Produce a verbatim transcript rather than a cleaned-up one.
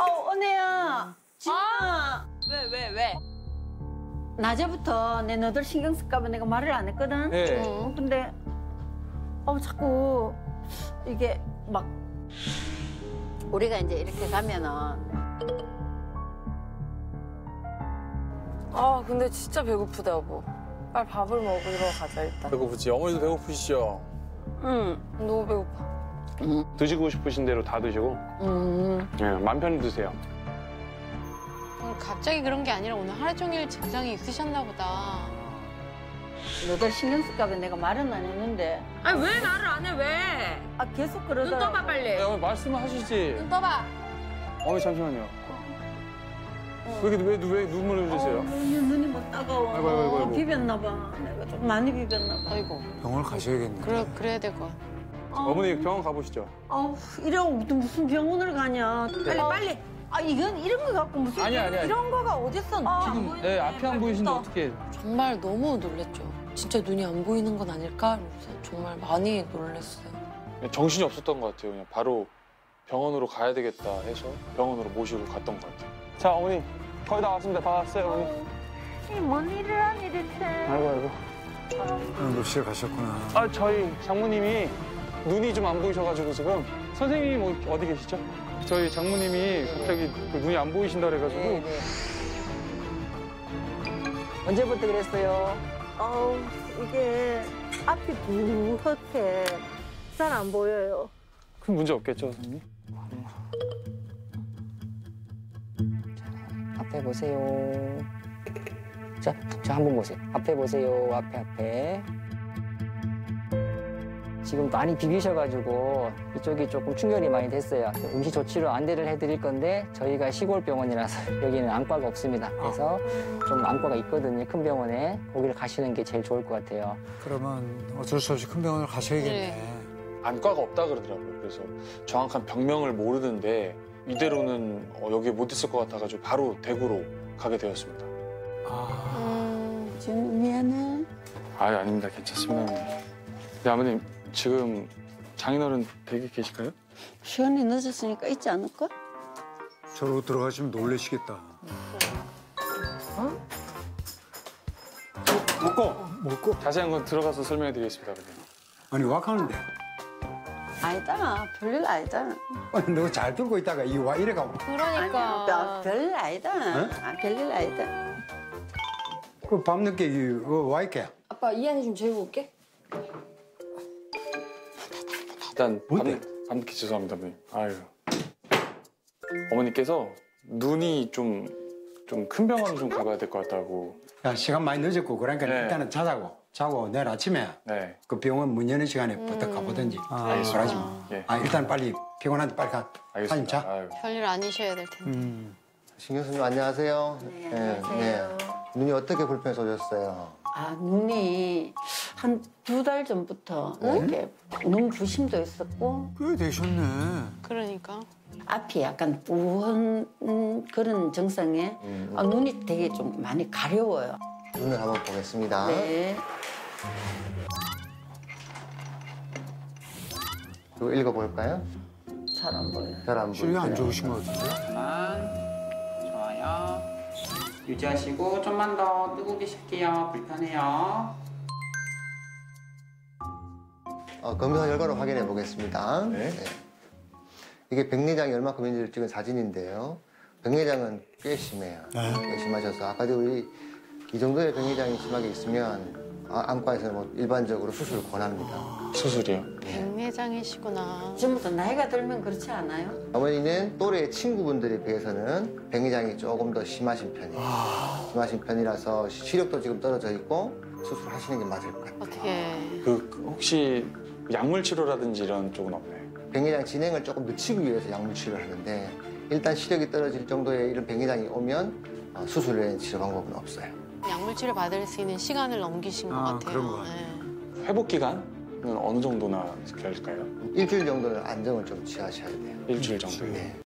어, 언니야. 진아. 왜, 왜, 왜? 낮에부터 내 너들 신경 쓸까봐 내가 말을 안 했거든. 네. 어, 근데 어 자꾸 이게 막 우리가 이제 이렇게 가면은 아 근데 진짜 배고프다 여보. 빨리 밥을 먹으러 가자 일단. 배고프지? 어머니도 배고프시죠? 응. 너무 배고파. 음. 드시고 싶으신 대로 다 드시고 음. 네, 마음 편히 드세요. 갑자기 그런 게 아니라 오늘 하루 종일 증상이 있으셨나 보다. 너들 신경 쓸까 봐 내가 말은 안 했는데. 아니 왜 말을 안 해 왜? 아 계속 그러더라고. 눈 떠봐 빨리. 야, 말씀을 하시지. 눈 떠봐. 어머니 잠시만요. 어. 왜, 왜, 왜 눈물을 흘리세요? 어, 눈이 뭐 따가워. 아이고, 아이고, 아이고. 비볐나 봐. 내가 좀 많이 비볐나 봐. 아이고. 병원 가셔야겠네. 그래, 그래야 될 것 같아. 어. 어머니 병원 가보시죠. 어, 이러고 또 무슨 병원을 가냐. 네. 빨리 빨리. 아 이건 이런 거 갖고 무슨 아니, 아니, 아니. 이런 거가 어딨어. 아, 지금 네, 앞이 안 보이신데 어떻게. 정말 너무 놀랬죠. 진짜 눈이 안 보이는 건 아닐까? 정말 많이 놀랬어요. 정신이 없었던 것 같아요. 그냥 바로 병원으로 가야 되겠다 해서 병원으로 모시고 갔던 것 같아요. 자 어머니 거의 다 왔습니다. 다 왔어요 어머니. 어, 이 뭔 일을 하니 대체. 아이고 아이고. 응급실 가셨구나. 아 저희 장모님이 눈이 좀 안 보이셔가지고 지금 선생님이 뭐 어디 계시죠? 저희 장모님이 갑자기 눈이 안 보이신다 그래가지고 네, 네. 언제부터 그랬어요? 어 이게 앞이 부옇게 잘 안 보여요. 그럼 문제 없겠죠 선생님? 앞에 보세요. 자, 자 한번 보세요. 앞에 보세요. 앞에 앞에. 지금 많이 비비셔가지고 이쪽이 조금 충격이 많이 됐어요. 응시 조치로 안대를 해드릴 건데 저희가 시골 병원이라서 여기는 안과가 없습니다. 그래서 좀 안과가 있거든요. 큰 병원에 거기를 가시는 게 제일 좋을 것 같아요. 그러면 어쩔 수 없이 큰 병원을 가셔야겠네. 네. 안과가 없다 그러더라고요. 그래서 정확한 병명을 모르는데 이대로는 여기에 못 있을 것 같아가지고 바로 대구로 가게 되었습니다. 아, 지금 미안해. 아, 아닙니다. 괜찮습니다. 네, 아버님. 지금 장인어른 댁에 계실까요? 시간이 늦었으니까 있지 않을까? 저러고 들어가시면 놀라시겠다. 어? 먹고! 먹고? 자세한 건 들어가서 설명해 드리겠습니다. 그냥. 아니, 와 가는데? 아니다. 별일 아니다. 아니, 너 잘 들고 있다가 이 와 이래 가고. 그러니까. 아니, 별일 아니다. 네? 아, 별일 아니다. 그 밤늦게 와 있게. 아빠, 이 안에 좀 재우고 올게. 일단 밤늦, 밤늦게 죄송합니다, 어머니. 아유. 어머니께서 눈이 좀 좀 큰 병원을 좀 가봐야 될 것 같다고. 야, 시간 많이 늦었고 그러니까 네. 일단은 자자고. 자고 내일 아침에 네. 그 병원 문 여는 시간에 음... 부터 가보든지. 아, 알겠습니다. 아, 예. 아, 일단 빨리 피곤한데 빨리 가. 알겠습니다. 아유. 별일 아니셔야 될 텐데. 음. 신 교수님 안녕하세요. 네, 안녕하세요. 네, 네. 눈이 어떻게 불편해서 오셨어요? 아, 눈이 한 두 달 전부터 네? 이렇게 눈 부심도 있었고. 꽤 되셨네. 그러니까. 앞이 약간 부은 그런 증상에 음. 아, 눈이 되게 좀 많이 가려워요. 눈을 한번 보겠습니다. 네. 이거 읽어볼까요? 잘 안 보여요. 잘 안 보여요. 시력이 안 좋으신 것 같은데? 아, 좋아요. 유지하시고 좀만 더 뜨고 계실게요. 불편해요. 어, 검사 결과로 확인해 보겠습니다. 네. 네. 이게 백내장이 얼마큼인지를 찍은 사진인데요. 백내장은 꽤 심해요. 네. 꽤 심하셔서 아까도 우리 이 정도의 백내장이 심하게 있으면 아, 안과에서는 뭐 일반적으로 수술을 권합니다. 수술이요? 백내장이시구나. 지금부터 나이가 들면 그렇지 않아요? 어머니는 또래 친구분들에 비해서는 백내장이 조금 더 심하신 편이에요. 아... 심하신 편이라서 시력도 지금 떨어져 있고 수술하시는 게 맞을 것 같아요. 어떻게... 그 혹시 약물 치료라든지 이런 쪽은 없나요? 백내장 진행을 조금 늦추기 위해서 약물 치료를 하는데 일단 시력이 떨어질 정도의 이런 백내장이 오면 어, 수술 외에 치료 방법은 없어요. 약물 치료 받을 수 있는 시간을 넘기신 것 아, 같아요. 그런 거 같아요. 네. 회복 기간은 어느 정도나 될까요? 일주일 정도는 안정을 좀 취하셔야 돼요. 일주일 정도? 네.